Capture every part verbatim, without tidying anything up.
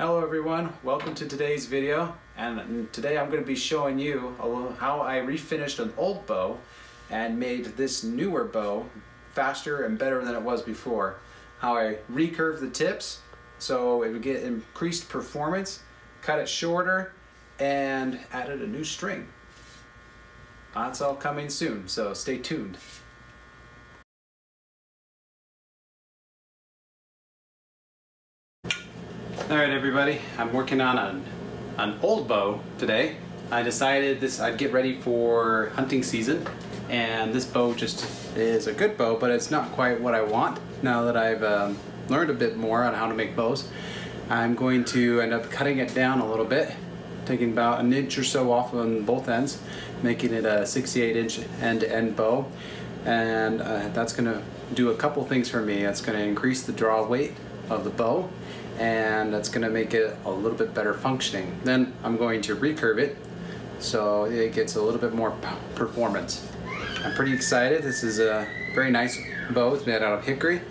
Hello everyone, welcome to today's video, and today I'm going to be showing you how I refinished an old bow and made this newer bow faster and better than it was before. How I recurved the tips so it would get increased performance, cut it shorter, and added a new string. That's all coming soon, so stay tuned. All right, everybody, I'm working on an, an old bow today. I decided this I'd get ready for hunting season, and this bow just is a good bow, but it's not quite what I want. Now that I've um, learned a bit more on how to make bows, I'm going to end up cutting it down a little bit, taking about an inch or so off on both ends, making it a sixty-eight inch end-to-end bow. And uh, that's gonna do a couple things for me. It's gonna increase the draw weight of the bow, and that's gonna make it a little bit better functioning. Then I'm going to recurve it so it gets a little bit more performance. I'm pretty excited. This is a very nice bow. It's made out of hickory,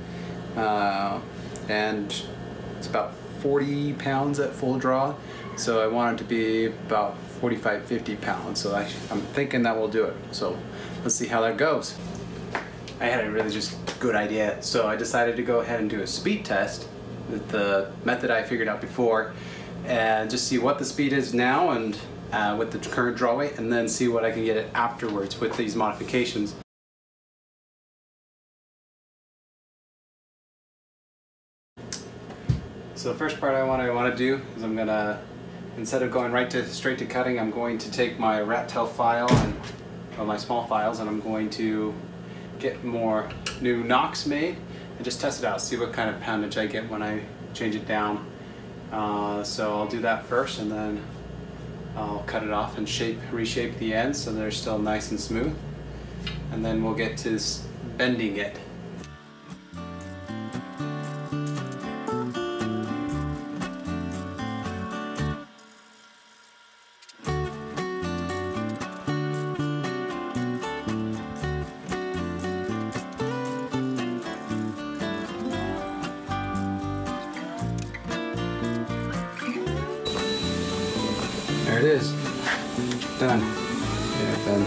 uh, and it's about forty pounds at full draw, so I want it to be about forty-five, fifty pounds, so I, I'm thinking that will do it. So let's see how that goes. I had a really just good idea, so I decided to go ahead and do a speed test with the method I figured out before, and just see what the speed is now and uh, with the current draw weight, and then see what I can get it afterwards with these modifications. So the first part I want to want to do is I'm gonna, instead of going right to straight to cutting, I'm going to take my rat tail file and or my small files, and I'm going to get more new nocks made and just test it out, see what kind of poundage I get when I change it down. Uh, so I'll do that first, and then I'll cut it off and shape, reshape the ends so they're still nice and smooth, and then we'll get to bending it. There it is. Done. Yeah, done.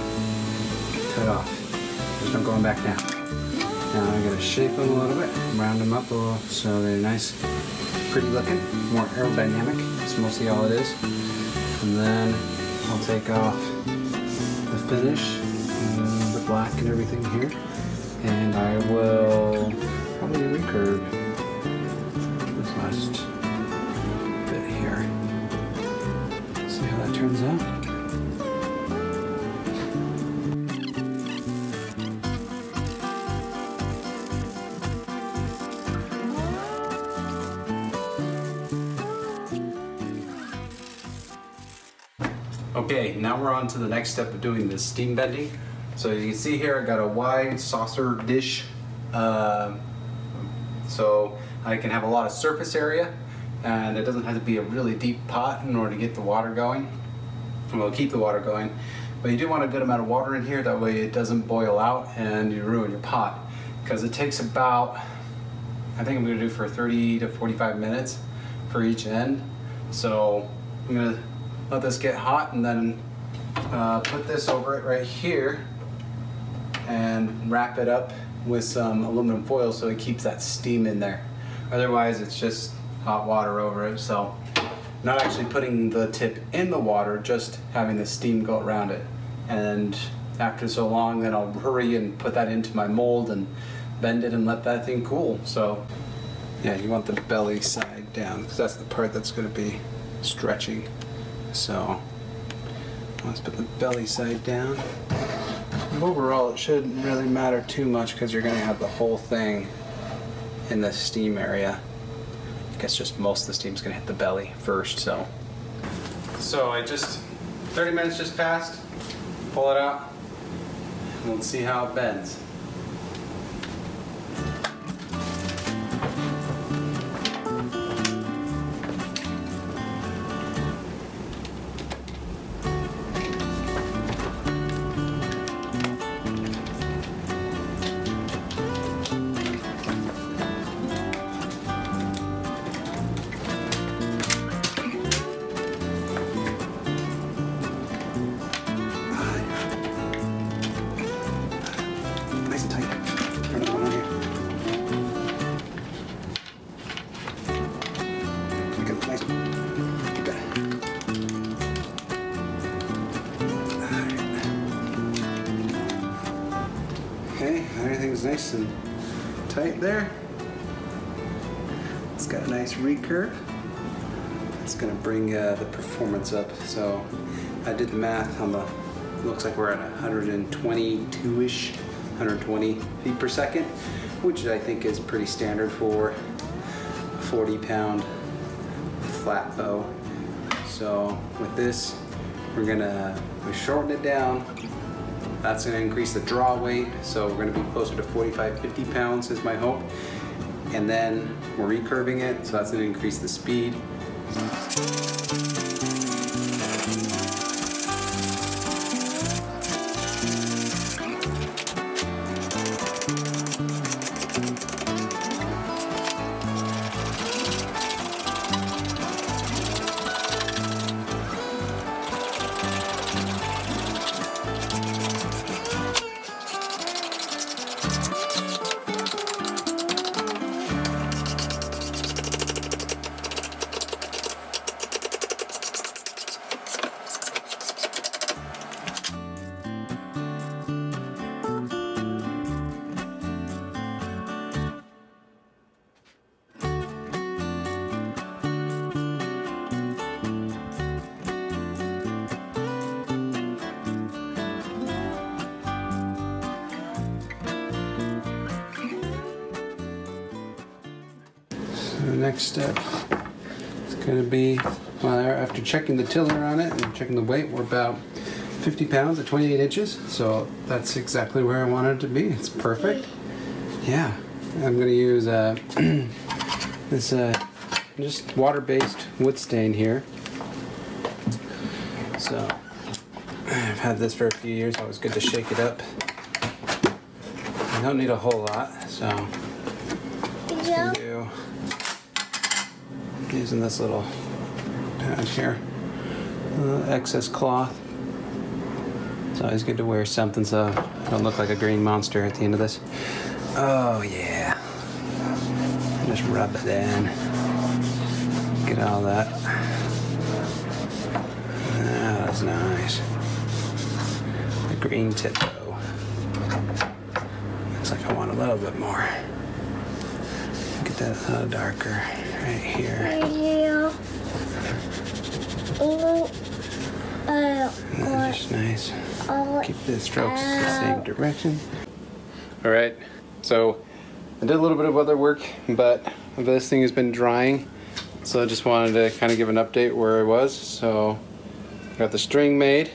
Cut off. There's no going back now. Now I'm going to shape them a little bit, round them up a little so they're nice, pretty looking, more aerodynamic. That's mostly all it is. And then I'll take off the finish, and the black and everything here, and I will probably recurve this last bit here. See how that turns out. Okay, now we're on to the next step of doing the steam bending. So you can see here I got a wide saucer dish, uh, so I can have a lot of surface area, and it doesn't have to be a really deep pot in order to get the water going. Well, keep the water going, but you do want a good amount of water in here, that way it doesn't boil out and you ruin your pot, because it takes about, I think I'm going to do for thirty to forty-five minutes for each end. So I'm going to let this get hot, and then uh, put this over it right here and wrap it up with some aluminum foil so it keeps that steam in there. Otherwise it's just hot water over it, so not actually putting the tip in the water, just having the steam go around it. And after so long, then I'll hurry and put that into my mold and bend it and let that thing cool. So yeah, you want the belly side down, because that's the part that's going to be stretching. So let's put the belly side down. Overall, it shouldn't really matter too much, because you're going to have the whole thing in the steam area. I guess just most of the steam's gonna hit the belly first, so. So I just, thirty minutes just passed, pull it out, and we'll see how it bends. Look at the place. Keep that. Okay, everything's nice and tight there. It's got a nice recurve. It's gonna bring uh, the performance up. So I did the math on the, looks like we're at one twenty-two-ish, one twenty feet per second, which I think is pretty standard for forty pound flat bow. So with this, we're gonna we shorten it down. That's gonna increase the draw weight, so we're gonna be closer to forty-five, fifty pounds is my hope. And then we're recurving it, so that's gonna increase the speed. The next step is going to be, well, after checking the tiller on it and checking the weight, we're about fifty pounds at twenty-eight inches, so that's exactly where I want it to be. It's perfect. Yeah, I'm going to use uh, this uh, just water-based wood stain here. So I've had this for a few years. Always good to shake it up. I don't need a whole lot, so I'm just going to do. Using this little pad here, uh, excess cloth. It's always good to wear something so I don't look like a green monster at the end of this. Oh yeah, just rub it in, get all that. Oh, that's nice. The green tip though, looks like I want a little bit more. Get that a little darker. Right here. That's just nice. Keep the strokes the same direction. All right, so I did a little bit of other work, but this thing has been drying. So I just wanted to kind of give an update where I was. So I got the string made,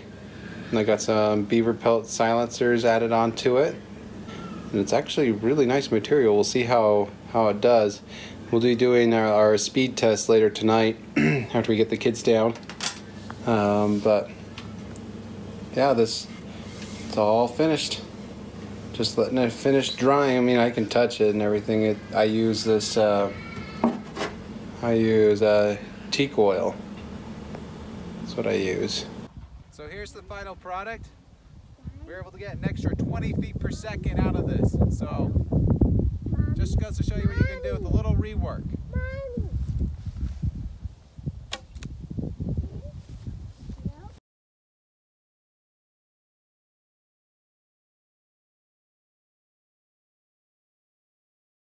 and I got some beaver pelt silencers added onto it. And it's actually really nice material. We'll see how, how it does. We'll be doing our, our speed test later tonight after we get the kids down. Um, but yeah, this, it's all finished. Just letting it finish drying. I mean, I can touch it and everything. It, I use this, uh, I use uh, teak oil. That's what I use. So here's the final product. We were able to get an extra twenty feet per second out of this. So just goes to show you what you can do with a little rework.